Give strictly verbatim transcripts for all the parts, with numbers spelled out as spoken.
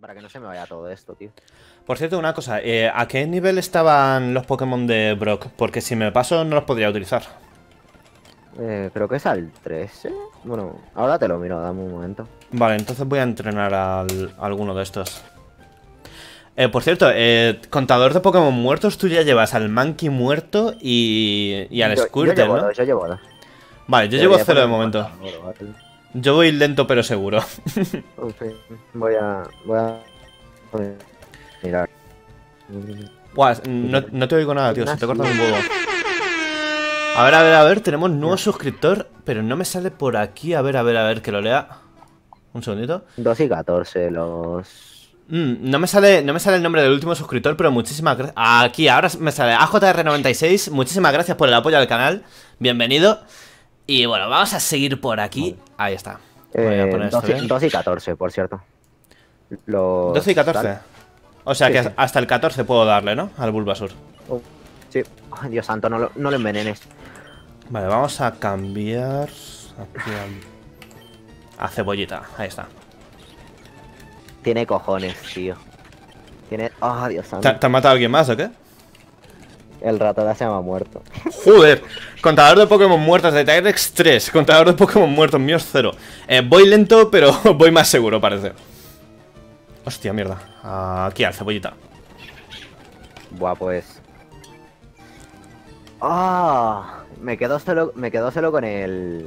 Para que no se me vaya todo esto, tío. Por cierto, una cosa, eh, ¿a qué nivel estaban los Pokémon de Brock? Porque si me paso no los podría utilizar. Eh, creo que es al trece. Bueno, ahora te lo miro, dame un momento. Vale, entonces voy a entrenar al, a alguno de estos. Eh, por cierto, eh, contador de Pokémon muertos, tú ya llevas al Mankey muerto y, y al yo, Squirtle, yo llevo, ¿no? Yo llevo dos. Vale, yo, yo llevo cero de momento. Yo voy lento pero seguro. Okay. Voy a... Voy a... Mirar. Guau, no, no te oigo nada, tío. Se te corta un huevo. A ver, a ver, a ver. Tenemos nuevo suscriptor, pero no me sale por aquí. A ver, a ver, a ver. Que lo lea. Un segundito. dos y catorce los... Mm, no, me sale, no me sale el nombre del último suscriptor, pero muchísimas gracias. Aquí, ahora me sale A J R noventa y seis. Muchísimas gracias por el apoyo al canal. Bienvenido. Y bueno, vamos a seguir por aquí. Ahí está. Eh, doce y catorce, por cierto. Los... doce y catorce. Tal. O sea sí, que sí. Hasta el catorce puedo darle, ¿no? Al Bulbasaur. Oh, sí. Oh, Dios santo, no lo, no lo envenenes. Vale, vamos a cambiar... Aquí a... a Cebollita. Ahí está. Tiene cojones, tío. Tiene... Oh, Dios santo. ¿Te, te ha matado alguien más o qué? El Rattata se llama muerto. Joder, contador de Pokémon muertos de Thyrex tres, contador de Pokémon muertos míos cero. eh, Voy lento pero voy más seguro parece. Hostia mierda. Aquí al Cebollita. Buah pues. Ah, oh, me quedo solo, me quedo solo con el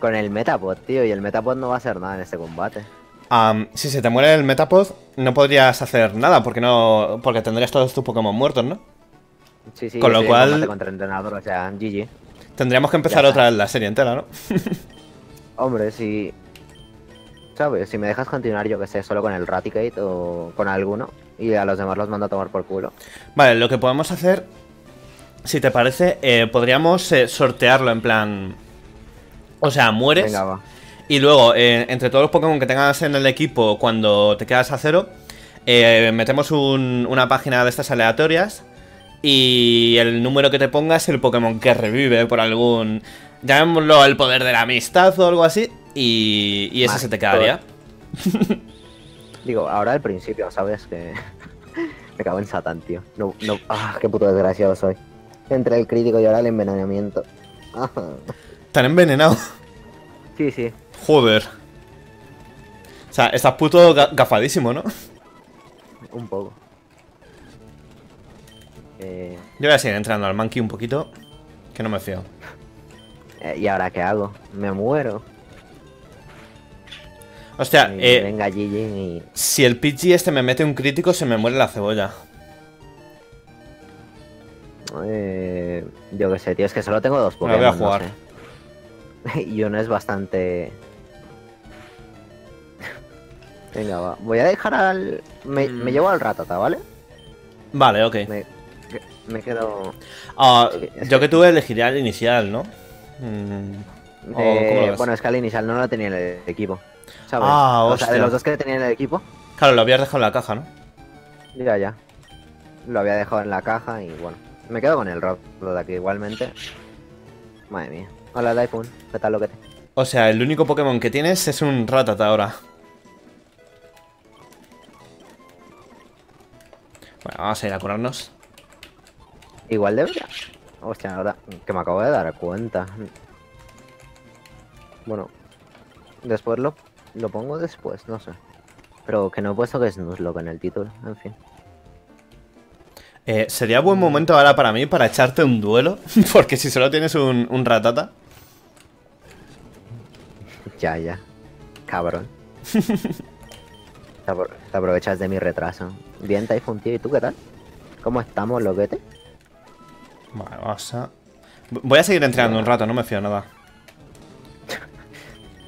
Con el Metapod, tío. Y el Metapod no va a hacer nada en este combate. Um, si se te muere el Metapod no podrías hacer nada porque no, porque tendrías todos tus Pokémon muertos, ¿no? Sí, sí, con lo sí, cual contra el entrenador, o sea, G G. Tendríamos que empezar otra vez la serie entera, ¿no? Hombre, si... ¿Sabes? Si me dejas continuar, yo que sé, solo con el Raticate o con alguno. Y a los demás los mando a tomar por culo. Vale, lo que podemos hacer, si te parece, eh, podríamos eh, sortearlo en plan... O sea, mueres. Venga, va. Y luego, eh, entre todos los Pokémon que tengas en el equipo cuando te quedas a cero, eh, metemos un, una página de estas aleatorias. Y el número que te ponga es el Pokémon que revive por algún... Llamémoslo el poder de la amistad o algo así. Y, y ese se te quedaría. Digo, ahora al principio, ¿sabes? Que me cago en Satán, tío. No, no... Ah, qué puto desgraciado soy. Entre el crítico y ahora el envenenamiento. ¿Tan envenenado? Sí, sí. Joder. O sea, estás puto gafadísimo, ¿no? Un poco. Yo voy a seguir entrando al Mankey un poquito, que no me fío. ¿Y ahora qué hago? Me muero. Hostia, eh, venga, G G. Si el Pidgey este me mete un crítico, se me muere la cebolla. Eh, yo qué sé, tío, es que solo tengo dos Pokémon. No voy a jugar. No sé. Y uno es bastante... Venga, va. Voy a dejar al... Me, mm. me llevo al Rattata, ¿vale? Vale, ok. Me... Me quedo... Uh, yo que tú elegiría el inicial, ¿no? Mm. Eh, bueno, es que el inicial no lo tenía en el equipo, ¿sabes? Ah, o sea, de los dos que tenía en el equipo. Claro, lo habías dejado en la caja, ¿no? Ya, ya. Lo había dejado en la caja y bueno. Me quedo con el rock de aquí igualmente. Madre mía. Hola, Daifun. ¿Qué tal lo que te...? O sea, el único Pokémon que tienes es un Rattata ahora. Bueno, vamos a ir a curarnos. Igual debería... Hostia, ahora que me acabo de dar cuenta. Bueno, después lo, lo pongo después, no sé. Pero que no he puesto que es Nuzlocke en el título, en fin. Eh, sería buen momento ahora para mí para echarte un duelo. Porque si solo tienes un, un Rattata. Ya, ya. Cabrón. Te aprovechas de mi retraso. Bien, Typhoon, tío. ¿Y tú qué tal? ¿Cómo estamos, loquete? Vale, vas a... Voy a seguir entrenando un rato, no me fío nada.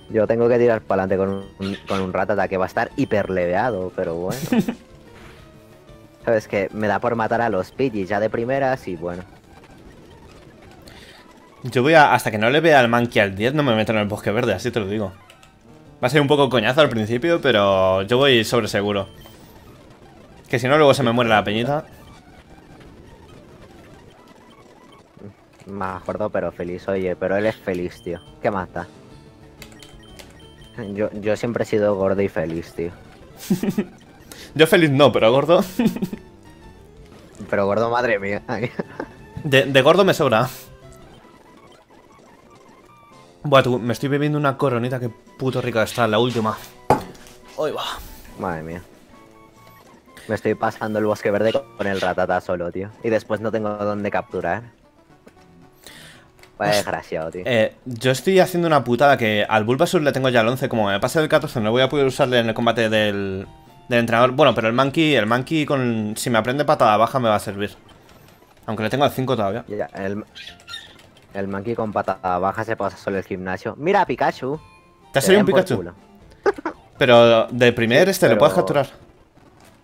Yo tengo que tirar para adelante con un, con un Rattata que va a estar hiperleveado, pero bueno. Sabes que me da por matar a los Pidgeys ya de primeras y bueno. Yo voy a... Hasta que no le vea al Mankey al diez no me meto en el bosque verde, así te lo digo. Va a ser un poco coñazo al principio, pero yo voy sobre seguro. Que si no luego se me muere la peñita. Más gordo pero feliz, oye, pero él es feliz, tío. ¿Qué más da? Yo, yo siempre he sido gordo y feliz, tío. Yo feliz no, pero gordo. Pero gordo, madre mía. De, de gordo me sobra. Buah, tú, me estoy bebiendo una coronita que puto rica está, la última. Hoy va. Madre mía. Me estoy pasando el bosque verde con el Rattata solo, tío. Y después no tengo dónde capturar. Vaya desgraciado, tío. Eh, yo estoy haciendo una putada que al Bulbasaur le tengo ya el once. Como me pase del catorce, no voy a poder usarle en el combate del, del entrenador. Bueno, pero el Mankey, el Mankey con, si me aprende patada baja me va a servir. Aunque le tengo el cinco todavía. Ya, el, el Mankey con patada baja se pasa solo el gimnasio. ¡Mira, Pikachu! ¿Te ha salido un Pikachu? Pero de primer este, pero... ¿le puedes capturar?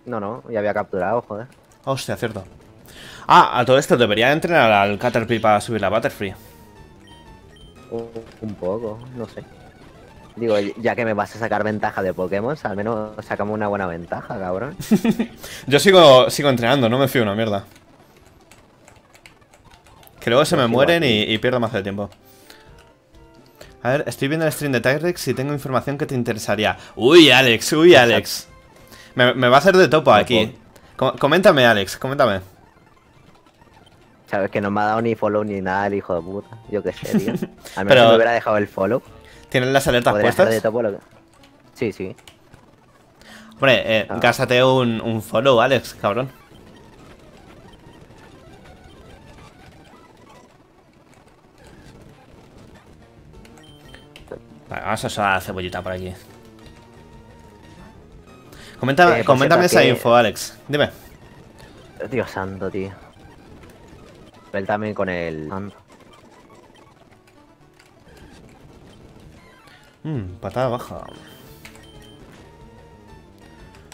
No, no, ya había capturado, joder. Hostia, cierto. Ah, a todo esto debería entrenar al Caterpie para subir la Butterfree. Uh, un poco, no sé. Digo, ya que me vas a sacar ventaja de Pokémon, al menos sacamos una buena ventaja, cabrón. Yo sigo sigo entrenando, no me fío una mierda. Que luego se me mueren y, y pierdo más de tiempo. A ver, estoy viendo el stream de Thyrex y tengo información que te interesaría. Uy, Alex, uy, Alex. Me, me va a hacer de topo aquí. Com coméntame, Alex, coméntame. Sabes que no me ha dado ni follow ni nada el hijo de puta. Yo qué sé, tío. Al menos pero... me hubiera dejado el follow. ¿Tienen las alertas puestas? De topo lo que... Sí, sí. Hombre, eh, ah. gástate un, un follow, Alex, cabrón. Vale, vamos a usar la cebollita por aquí. Comenta, eh, coméntame esa que... info, Alex. Dime. Dios santo, tío. Él también con el... Mmm, patada baja.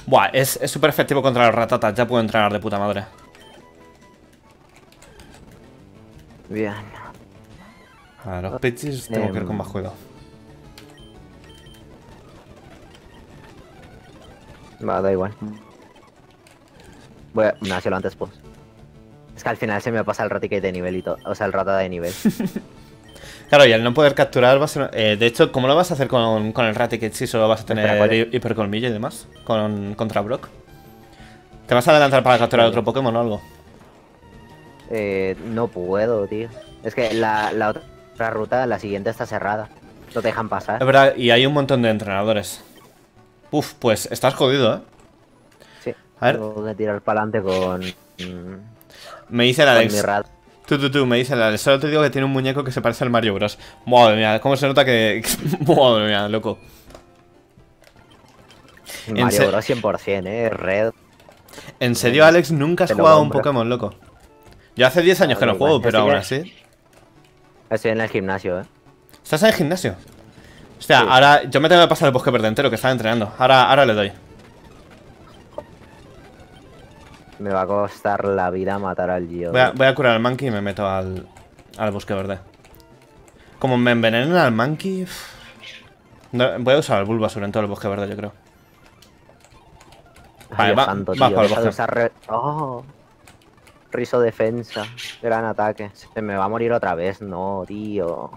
Buah, es súper efectivo contra los Rattatas. Ya puedo entrenar de puta madre. Bien. A los Pidgeys tengo eh, que ir con más cuidado. Va, da igual. Voy a... No, si lo antes pues. Es que al final se me pasa el Raticate de nivel y todo. O sea, el Rattata de nivel. Claro, y al no poder capturar va a ser... Eh, de hecho, ¿cómo lo vas a hacer con, con el Raticate si solo vas a tener hipercolmillo y demás? Con, contra Brock. ¿Te vas a adelantar para capturar otro Pokémon o algo? Eh, no puedo, tío. Es que la, la otra ruta, la siguiente, está cerrada. No te dejan pasar. Es verdad, y hay un montón de entrenadores. Uf, pues estás jodido, ¿eh? Sí, a ver. Tengo que tirar para adelante con... Me dice el Alex. Tú, tú, tú, me dice el Alex. Solo te digo que tiene un muñeco que se parece al Mario Bros. Madre mía, cómo se nota que... Madre mía, loco. Mario Bros cien por cien, eh, red. En serio, Alex, nunca has jugado a un Pokémon, loco. Yo hace diez años que no juego, pero aún así. Estoy en el gimnasio, eh. ¿Estás en el gimnasio? Hostia, sí. Ahora yo me tengo que pasar el bosque verde entero, que estaba entrenando. Ahora, ahora le doy. Me va a costar la vida matar al Geodude. Voy a, voy a curar al Mankey y me meto al, al bosque verde. Como me envenenen al Mankey... No, voy a usar al Bulbasaur en todo el bosque verde, yo creo. Vale, va, santo, va por el bosque. Usar re... oh, rizo defensa. Gran ataque. Se me va a morir otra vez. No, tío.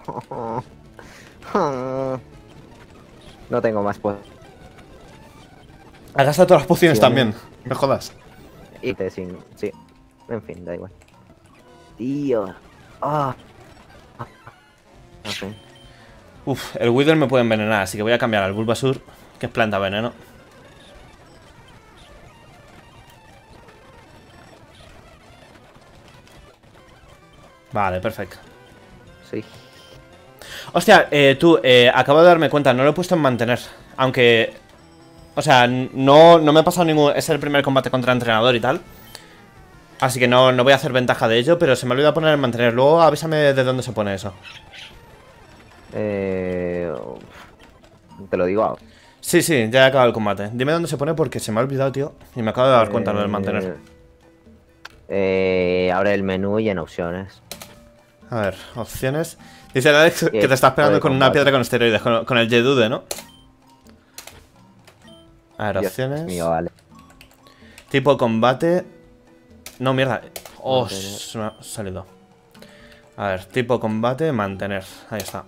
No tengo más poder. Has gastado todas las pociones sí, también. Me jodas. Y te sin... Sí. En fin, da igual. Tío. Ah. Ah. Okay. Uf, el Weedle me puede envenenar, así que voy a cambiar al Bulbasaur, que es planta veneno. Vale, perfecto. Sí. Hostia, eh, tú, eh, acabo de darme cuenta, no lo he puesto en mantener. Aunque... O sea, no, no me ha pasado ningún... Es el primer combate contra entrenador y tal. Así que no, no voy a hacer ventaja de ello, pero se me olvidó poner en mantener. Luego avísame de dónde se pone eso. Eh... Te lo digo. Sí, sí, ya he acabado el combate. Dime dónde se pone porque se me ha olvidado, tío. Y me acabo de dar cuenta eh, lo del mantener. Eh... Ahora el menú y en opciones. A ver, opciones... Dice el Alex que te está esperando con una piedra con esteroides, con, con el Geodude, ¿no? A ver, opciones. Dios mío, vale. Tipo combate. No, mierda. Oh, se me ha salido. A ver, tipo combate, mantener. Ahí está.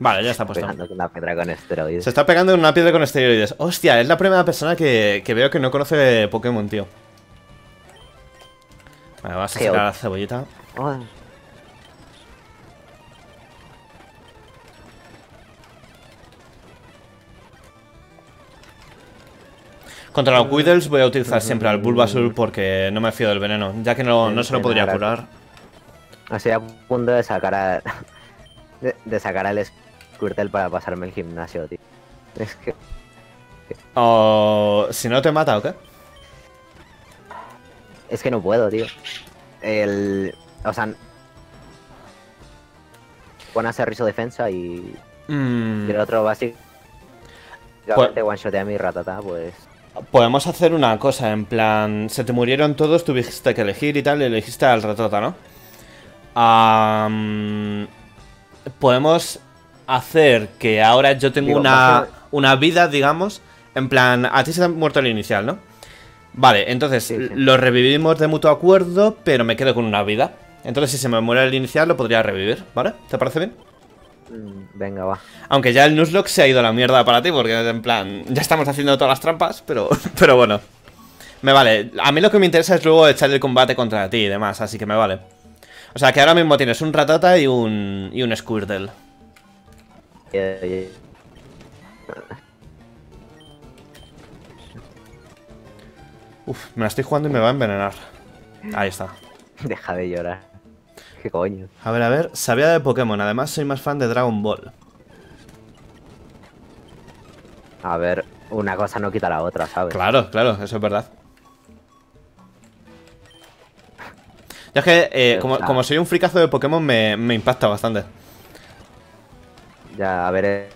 Vale, ya está puesto. Se está pegando con una piedra con esteroides. Se está pegando con una piedra con esteroides. Hostia, es la primera persona que, que veo que no conoce Pokémon, tío. Vale, vas a sacar la cebollita. Oh. Contra los Weedles voy a utilizar siempre al Bulbasaur porque no me fío del veneno, ya que no, no se lo podría curar. Estoy a punto de sacar a... De, de sacar al Squirtle para pasarme el gimnasio, tío. Es que... Oh, ¿si no te mata o qué? Es que no puedo, tío. El... O sea... Pon a hacer rizo defensa y... Mm. Y el otro básico... Pues... One shotea a mi Rattata, pues... Podemos hacer una cosa, en plan... Se te murieron todos, tuviste que elegir y tal, y elegiste al Rattata, ¿no? Um, podemos hacer que ahora yo tengo Digo, una, que... una vida, digamos. En plan, a ti se te ha muerto el inicial, ¿no? Vale, entonces sí, sí. lo revivimos de mutuo acuerdo, pero me quedo con una vida. Entonces si se me muere el inicial lo podría revivir, ¿vale? ¿Te parece bien? Venga, va. Aunque ya el Nuzlocke se ha ido a la mierda para ti, porque en plan, ya estamos haciendo todas las trampas, pero, pero bueno. Me vale. A mí lo que me interesa es luego echar el combate contra ti y demás, así que me vale. O sea, que ahora mismo tienes un Rattata y un, y un Squirtle. Yeah, yeah. Uf, me la estoy jugando y me va a envenenar. Ahí está. Deja de llorar. ¿Qué coño? A ver, a ver, sabía de Pokémon, además soy más fan de Dragon Ball. A ver, una cosa no quita la otra, ¿sabes? Claro, claro, eso es verdad. Yo es que, eh, como, como soy un fricazo de Pokémon, me, me impacta bastante. Ya, a ver, eh,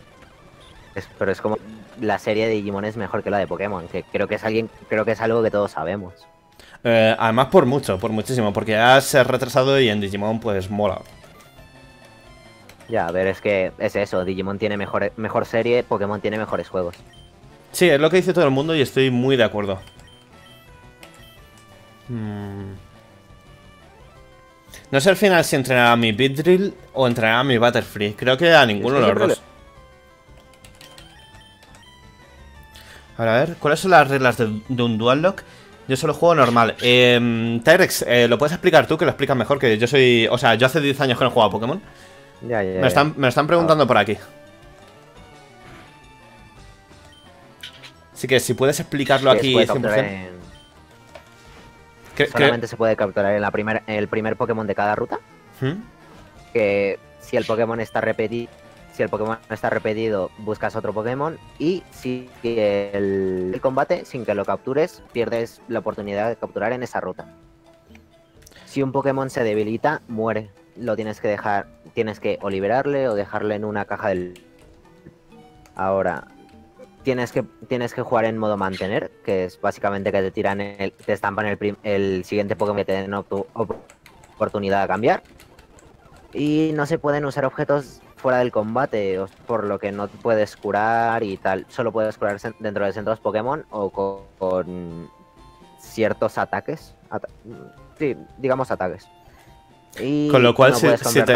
es, pero es como... La serie de Digimon es mejor que la de Pokémon, que creo que es alguien, creo que es algo que todos sabemos. Eh, además por mucho, por muchísimo, porque ya se ha retrasado y en Digimon pues mola. Ya, a ver, es que es eso, Digimon tiene mejor, mejor serie, Pokémon tiene mejores juegos. Sí, es lo que dice todo el mundo y estoy muy de acuerdo. Hmm. No sé al final si entrenará a mi Beedrill o entrenará a mi Butterfree, creo que a ninguno de los dos. A ver, ¿cuáles son las reglas de, de un Duallock? Yo solo juego normal. Eh, Thyrex, eh, ¿lo puedes explicar tú? Que lo explicas mejor, que yo soy... O sea, yo hace diez años que no he jugado a Pokémon. Ya, ya, ya. Me están, me lo están preguntando por aquí. Así que si puedes explicarlo sí, aquí cien por cien. En... Solamente se puede capturar en la primer, el primer Pokémon de cada ruta. ¿Hm? Que si el Pokémon está repetido... Si el Pokémon está repetido, buscas otro Pokémon. Y si el, el combate, sin que lo captures, pierdes la oportunidad de capturar en esa ruta. Si un Pokémon se debilita, muere. Lo tienes que dejar, tienes que o liberarle o dejarle en una caja del... Ahora, tienes que, tienes que jugar en modo mantener, que es básicamente que te tiran el, te estampan el, prim, el siguiente Pokémon que te den op oportunidad de cambiar. Y no se pueden usar objetos fuera del combate, por lo que no puedes curar y tal. Solo puedes curar dentro de centros Pokémon o con, con ciertos ataques. Ata sí, digamos ataques. Y con lo cual, no si, puedes si te,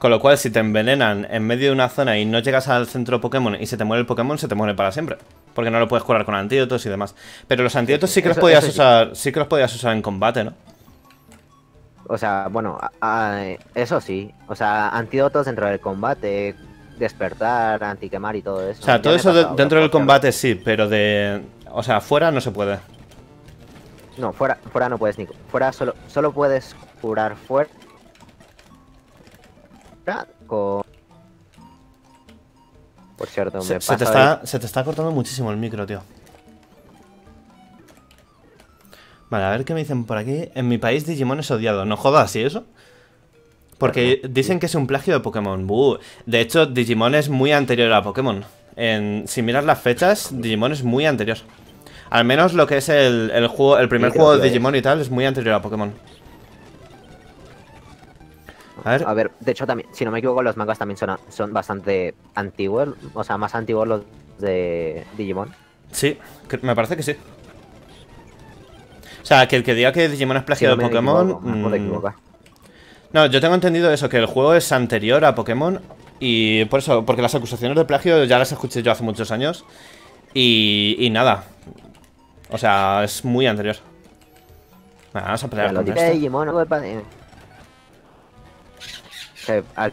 con lo cual, si te envenenan en medio de una zona y no llegas al centro Pokémon y se te muere el Pokémon, se te muere para siempre. Porque no lo puedes curar con antídotos y demás. Pero los antídotos sí, sí que eso, los podías usar, sí. sí que los podías usar en combate, ¿no? O sea, bueno, a, a, eso sí. O sea, antídotos dentro del combate, despertar, antiquemar y todo eso. O sea, todo eso pasado, dentro del combate sí, pero de... O sea, fuera no se puede. No, fuera, fuera no puedes ni... Fuera solo, solo puedes curar fuera... Con... Por cierto, se, me se, te está, se te está cortando muchísimo el micro, tío. Vale, a ver qué me dicen por aquí. En mi país Digimon es odiado. No jodas, ¿y eso? Porque dicen que es un plagio de Pokémon. Buh. De hecho, Digimon es muy anterior a Pokémon. En, si miras las fechas, Digimon es muy anterior. Al menos lo que es el, el, juego, el primer juego de Digimon y tal es muy anterior a Pokémon. A ver. A ver, de hecho, también, si no me equivoco, los mangas también son, son bastante antiguos. O sea, más antiguos los de Digimon. Sí, me parece que sí. O sea, que el que diga que Digimon es plagio sí, de Pokémon... Equivoco, mmm... No, yo tengo entendido eso, que el juego es anterior a Pokémon Y por eso, porque las acusaciones de plagio ya las escuché yo hace muchos años. Y, y nada. O sea, es muy anterior. Nada, vamos a pelear con esto. Digimon, ¿no? Que al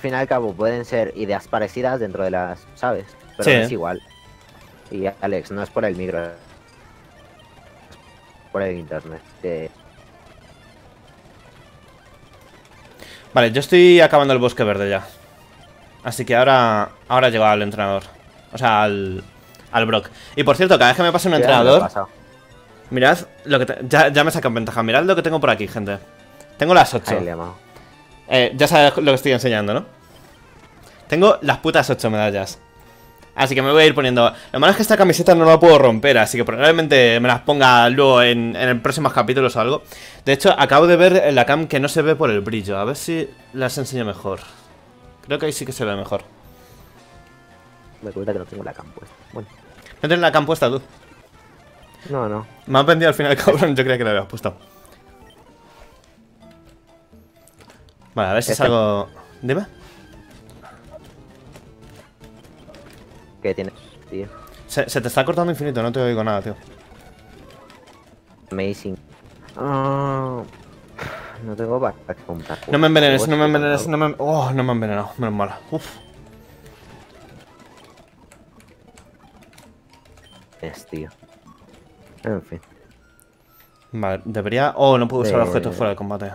fin y al cabo pueden ser ideas parecidas dentro de las, ¿sabes? Pero sí, es igual. Y Alex, no es por el micro, es por el internet. Que... Vale, yo estoy acabando el bosque verde ya. Así que ahora ahora llego al entrenador. O sea, al, al Brock. Y por cierto, cada vez que me pase un entrenador... Mirad lo que... Te, ya, ya me sacan ventaja. Mirad lo que tengo por aquí, gente. Tengo las ocho. Eh, ya sabes lo que estoy enseñando, ¿no? Tengo las putas ocho medallas. Así que me voy a ir poniendo... Lo malo es que esta camiseta no la puedo romper, así que probablemente me las ponga luego en, en próximos capítulos o algo. De hecho, acabo de ver en la cam que no se ve por el brillo. A ver si las enseño mejor. Creo que ahí sí que se ve mejor. Me cuenta que no tengo la cam puesta. Bueno. ¿No tienes la cam puesta tú? No, no. Me han vendido al final, cabrón. Yo creía que la habías puesto. Vale, a ver si es algo... Dime. ¿Qué tienes, tío? Se, se te está cortando infinito, no te oigo nada, tío. Amazing. Oh, no tengo para comprar. No me envenenes, no me envenenes, no me... Oh, no me han envenenado, menos mal. Uf. Es, tío. En fin. Vale, debería... Oh, no puedo usar sí, objetos fuera de combate.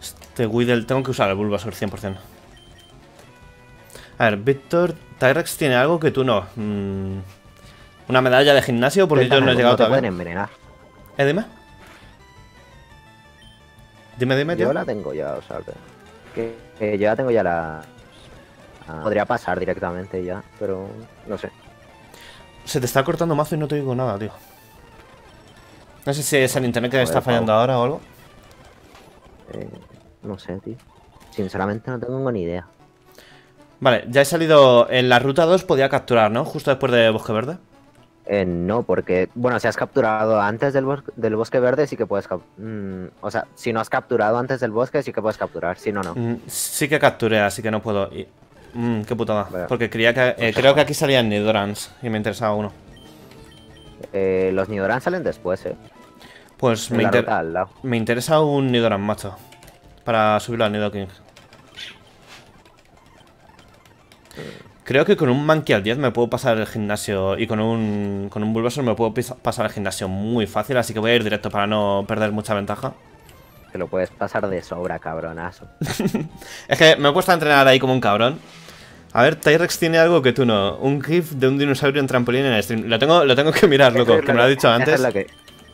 Este Weedle, tengo que usar el Bulbasaur cien por cien. A ver, Víctor, Thyrex tiene algo que tú no. Mm, una medalla de gimnasio porque yo no he llegado todavía. Te pueden envenenar. Eh, dime. Dime, dime, tío. Yo la tengo ya, o sea, que, que yo la tengo ya la... Ah, podría pasar directamente ya, pero no sé. Se te está cortando mazo y no te digo nada, tío. No sé si es el internet que está fallando ahora o algo. Eh... No sé, tío. Sinceramente no tengo ni idea. Vale, ya he salido... En la ruta dos podía capturar, ¿no? Justo después de Bosque Verde. Eh, no, porque... Bueno, si has capturado antes del, bos del Bosque Verde, sí que puedes... Mm, o sea, si no has capturado antes del bosque, sí que puedes capturar. Si no, no. Mm, sí que capturé, así que no puedo... Y... Mm, qué putada. Vale. Porque creía que, eh, creo que aquí salían Nidorans y me interesaba uno. Eh, los Nidorans salen después, ¿eh? Pues me, inter al lado. me interesa un Nidoran, macho. Para subirlo al Nidoking. Creo que con un Mankey al diez me puedo pasar el gimnasio. Y con un, con un Bulbasaur me puedo pasar el gimnasio muy fácil. Así que voy a ir directo para no perder mucha ventaja. Te lo puedes pasar de sobra, cabronazo. Es que me cuesta entrenar ahí como un cabrón. A ver, Thyrex tiene algo que tú no. Un gif de un dinosaurio en trampolín en el stream. Lo tengo, lo tengo que mirar, loco. Que me lo has dicho antes.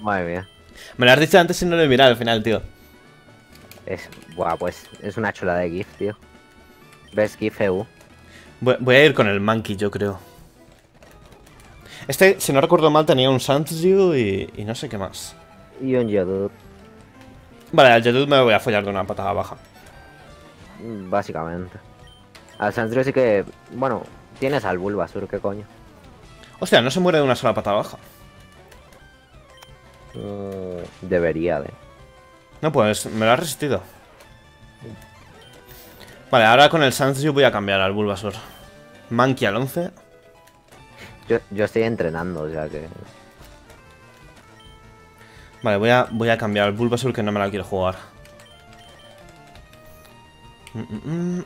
Madre mía. Me lo has dicho antes y no lo he mirado al final, tío. Es, buah, pues es una chulada de GIF, tío. ¿Ves GIF E U? Voy, voy a ir con el Mankey, yo creo. Este, si no recuerdo mal, tenía un Sandshrew y, y no sé qué más. Y un Geodude. Vale, al Geodude me voy a follar de una patada baja. Básicamente. Al Sandshrew sí que... Bueno, tienes al Bulbasaur, ¿qué coño? Hostia, no se muere de una sola patada baja. Uh, debería de... No, pues me lo has resistido. Vale, ahora con el Sandshrew voy a cambiar al Bulbasaur. Mankey al once. Yo, yo estoy entrenando, o sea que... Vale, voy a, voy a cambiar al Bulbasaur que no me la quiero jugar. Mm-mm.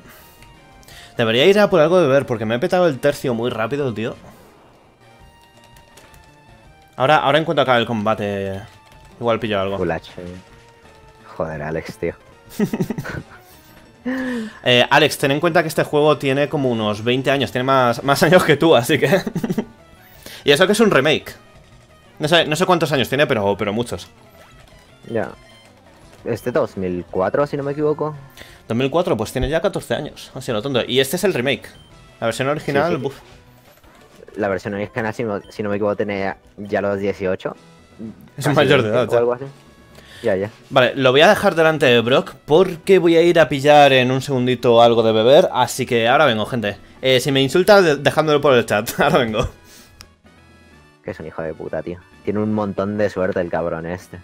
Debería ir a por algo de beber porque me he petado el tercio muy rápido, tío. Ahora, ahora en cuanto acabe el combate, igual pillo algo. Culache. Joder, Alex, tío. eh, Alex, ten en cuenta que este juego tiene como unos veinte años. Tiene más, más años que tú, así que... Y eso que es un remake. No sé, no sé cuántos años tiene, pero, pero muchos. Ya. Este dos mil cuatro, si no me equivoco. dos mil cuatro, pues tiene ya catorce años. Así lo tonto. Y este es el remake. La versión original... Sí, sí. Buf. La versión original, si no, si no me equivoco, tiene ya los dieciocho. Es mayor de edad. O algo así. Ya, ya. Vale, lo voy a dejar delante de Brock porque voy a ir a pillar en un segundito algo de beber. Así que ahora vengo, gente. Eh, si me insulta, dejándolo por el chat. Ahora vengo. Que es un hijo de puta, tío. Tiene un montón de suerte el cabrón este.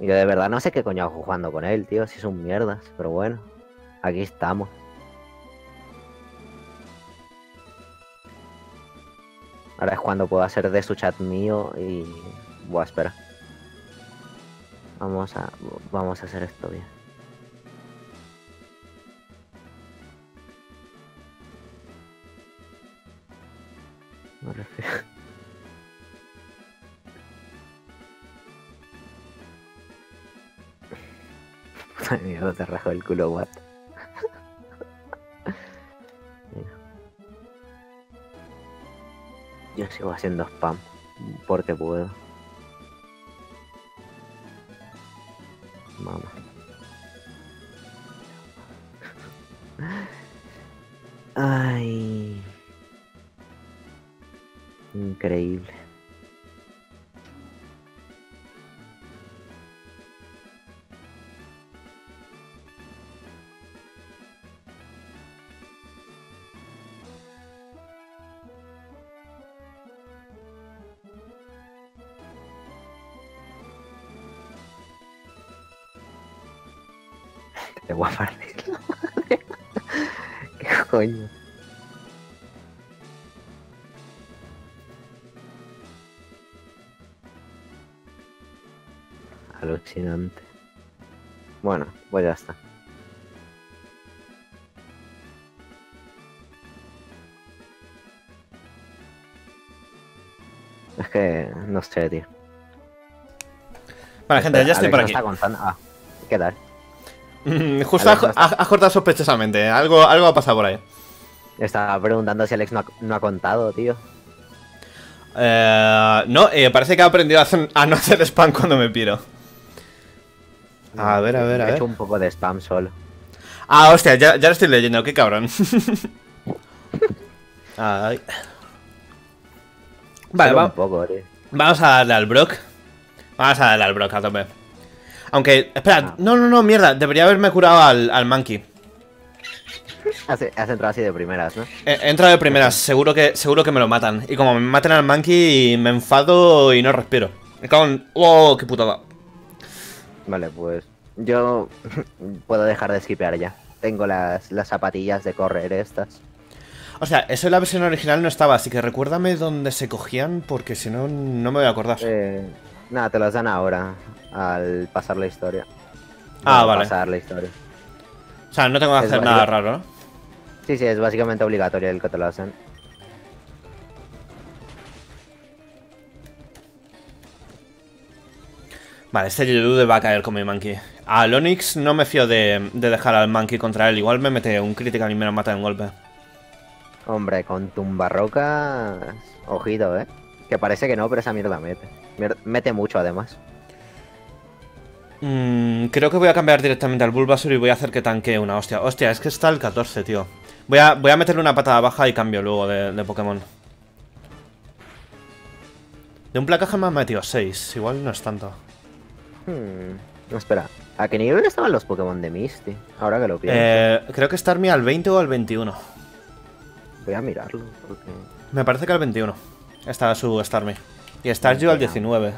Yo de verdad no sé qué coño hago jugando con él, tío, si son mierdas, pero bueno, aquí estamos. Ahora es cuando puedo hacer de su chat mío y... Buah, espera. Vamos a... Vamos a hacer esto bien. No refiero... Puta mierda, te rajó el culo, what? Yo sigo haciendo spam, porque puedo. Vamos. Ay. Increíble. Te voy a partir la madre. ¿Qué coño? Alucinante. Bueno, pues ya está. Es que no sé, tío. Vale, gente, ya estoy por aquí. Ah, ¿qué tal? Justo has ha cortado sospechosamente. Algo, algo ha pasado por ahí. Estaba preguntando si Alex no ha, no ha contado, tío. Eh, no, eh, parece que ha aprendido a, hacer, a no hacer spam cuando me piro. A ver, a ver, a ver. He hecho un poco de spam solo. Ah, hostia, ya, ya lo estoy leyendo, qué cabrón. Ay. Vale, va, un poco, tío. Vamos a darle al Brock. Vamos a darle al Brock a tope. Aunque, espera, no, no, no, mierda, debería haberme curado al, al Mankey. Has, has entrado así de primeras, ¿no? He, he entrado de primeras, seguro que, seguro que me lo matan. Y como me maten al Mankey, me enfado y no respiro. Me cago en... ¡Oh, qué putada! Vale, pues yo puedo dejar de skipear ya. Tengo las, las zapatillas de correr estas. O sea, eso en la versión original no estaba, así que recuérdame dónde se cogían, porque si no, no me voy a acordar. Eh... Nada, te las dan ahora, al pasar la historia. Ah, al vale. pasar la historia. O sea, no tengo que es hacer nada raro, ¿no? Sí, sí, es básicamente obligatorio el que te lo hacen. Vale, este Geodude va a caer con mi Mankey. Al Onix no me fío de, de dejar al Mankey contra él. Igual me mete un critical y me lo mata de un golpe. Hombre, con tumbarrocas... Ojito, ¿eh? Que parece que no, pero esa mierda mete. Mete mucho, además. Mm, creo que voy a cambiar directamente al Bulbasaur y voy a hacer que tanquee una hostia. Hostia, es que está el catorce, tío. Voy a, voy a meterle una patada baja y cambio luego de, de Pokémon. De un placaje me han metido seis. Igual no es tanto. Hmm, espera. ¿A qué nivel estaban los Pokémon de Misty? Ahora que lo pienso. Eh, creo que Starmie al veinte o al veintiuno. Voy a mirarlo. Porque... Me parece que al veintiuno. Estaba su Starmie. Y Staryu al diecinueve.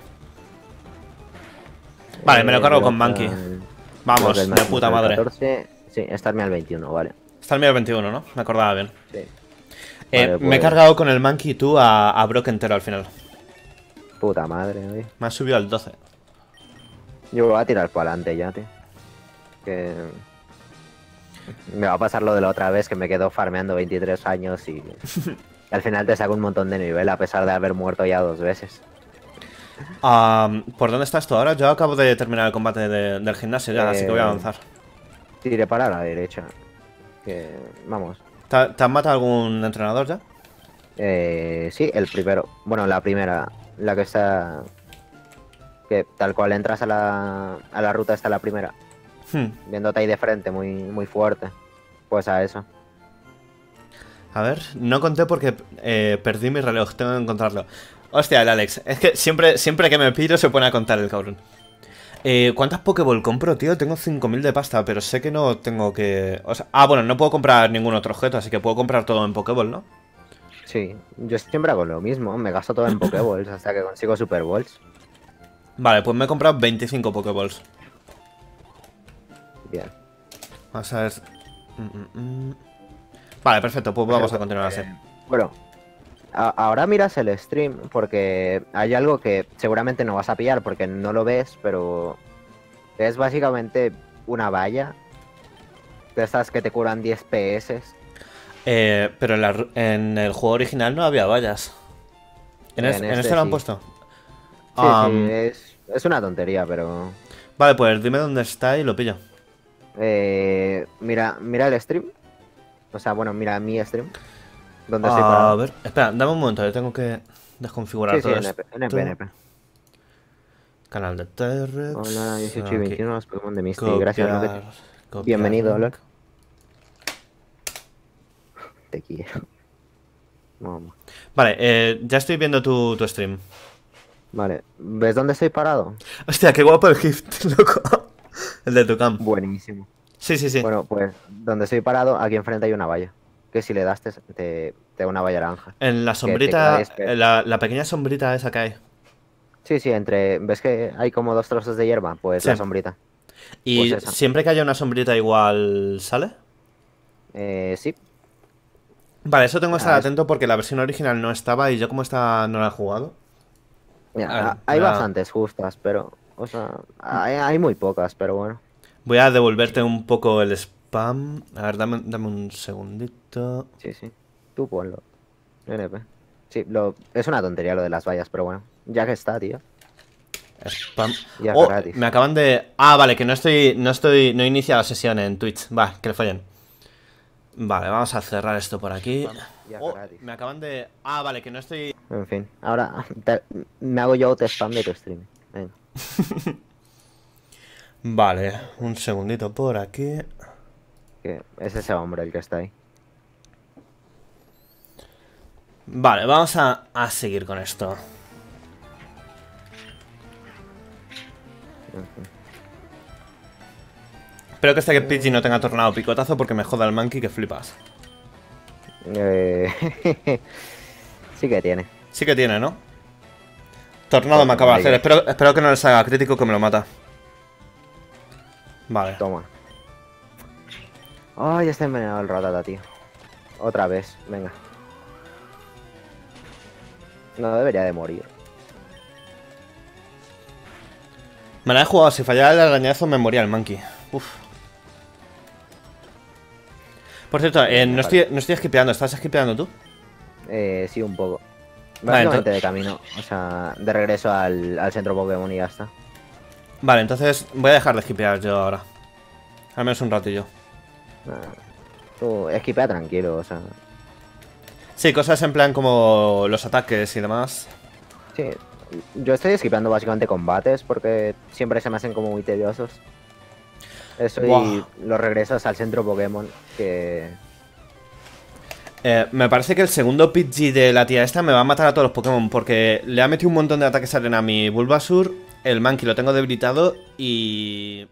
Vale, me lo cargo eh, con Mankey. Vamos, de puta madre. catorce, sí, Starmie al veintiuno, vale. Starmie al veintiuno, ¿no? Me acordaba bien. Sí. Eh, vale, pues... Me he cargado con el Mankey y tú a, a Brock entero al final. Puta madre, güey. Me has subido al doce. Yo voy a tirar para adelante ya, tío. Que... Me va a pasar lo de la otra vez que me quedo farmeando veintitrés años y... Al final te saco un montón de nivel, a pesar de haber muerto ya dos veces. Um, ¿Por dónde estás tú ahora? Yo acabo de terminar el combate de, del gimnasio, ya, eh, así que voy a avanzar. Tire para la derecha. Que, vamos. ¿Te, ¿Te han matado algún entrenador ya? Eh, sí, el primero. Bueno, la primera. La que está... Que tal cual entras a la, a la ruta está la primera. Hmm. Viéndote ahí de frente, muy, muy fuerte. Pues a eso. A ver, no conté porque eh, perdí mi reloj, tengo que encontrarlo. Hostia, el Alex, es que siempre, siempre que me piro se pone a contar el cabrón. Eh, ¿Cuántas Pokéball compro, tío? Tengo cinco mil de pasta, pero sé que no tengo que... O sea, ah, bueno, no puedo comprar ningún otro objeto, así que puedo comprar todo en Pokéball, ¿no? Sí, yo siempre hago lo mismo, me gasto todo en Pokéballs hasta que consigo Super Balls. Vale, pues me he comprado veinticinco Pokéballs. Bien. Vamos a ver... Mm, mm, mm. Vale, perfecto, pues vamos a continuar así. Bueno, a ahora miras el stream porque hay algo que seguramente no vas a pillar porque no lo ves, pero es básicamente una valla de estas que te curan diez P S. Eh, pero en, la, en el juego original no había vallas. ¿En, es, en, este, en este lo han sí. puesto? Sí, um... sí es, es una tontería, pero... Vale, pues dime dónde está y lo pillo. Eh, mira, mira el stream. O sea, bueno, mira mi stream. ¿Dónde estoy parado? A ver, espera, dame un momento, yo tengo que desconfigurar sí, todo sí, esto. N P, N P. Canal de Thyrex. Hola, dieciocho y veintiuno, los Pokémon de Misty. Copiar, gracias, Locke. Copiar. Bienvenido, Locke. Te quiero. Vamos. Vale, eh, ya estoy viendo tu, tu stream. Vale, ¿ves dónde estoy parado? Hostia, qué guapo el GIF, loco. El de tu camp. Buenísimo. Sí, sí, sí. Bueno, pues donde estoy parado, aquí enfrente hay una valla. Que si le das te, te, te da una valla naranja. En la sombrita, en la, la pequeña sombrita esa que hay. Sí, sí, entre... ¿Ves que hay como dos trozos de hierba? Pues sí. La sombrita. ¿Y pues siempre que haya una sombrita igual sale? Eh, sí. Vale, eso tengo que estar ah, atento porque la versión original no estaba y yo como esta no la he jugado. Mira, ver, hay la... bastantes justas, pero... O sea, hay, hay muy pocas, pero bueno. Voy a devolverte un poco el spam. A ver, dame, dame un segundito. Sí, sí. Tú ponlo. N P. Sí, lo... es una tontería lo de las vallas, pero bueno. Ya que está, tío. Spam. Ya oh, gratis. Me acaban de... Ah, vale, que no estoy... No estoy... No he iniciado la sesión en Twitch. Va, que le follen. Vale, vamos a cerrar esto por aquí. Ya oh, gratis. Me acaban de... Ah, vale, que no estoy... En fin. Ahora te... me hago yo auto spam de tu stream. Venga. Vale, un segundito por aquí. ¿Qué? Es ese hombre el que está ahí. Vale, vamos a, a seguir con esto. Uh-huh. Espero que este que Pidgey no tenga tornado picotazo porque me joda el Mankey que flipas. Eh... sí que tiene. Sí que tiene, ¿no? Tornado me acaba de hacer. Espero, espero que no les haga crítico que me lo mata. Vale. Toma. Ay, oh, ya está envenenado el Rattata, tío. Otra vez, venga. No debería de morir. Me la he jugado, si fallara el arañazo me moría el Mankey. Uf. Por cierto, eh, no, vale. estoy, no estoy esquipeando, ¿estás esquipeando tú? Eh, sí, un poco. Básicamente vale, de camino, o sea, de regreso al, al centro Pokémon y ya está. Vale, entonces voy a dejar de esquipear yo ahora. Al menos un ratillo. Ah, tú esquipea tranquilo, o sea. Sí, cosas en plan como los ataques y demás. Sí, yo estoy esquipeando básicamente combates porque siempre se me hacen como muy tediosos. Eso wow. Y los regresos al centro Pokémon que... Eh, me parece que el segundo Pidgey de la tía esta me va a matar a todos los Pokémon porque le ha metido un montón de ataques arena a mi Bulbasaur. El Mankey lo tengo debilitado y...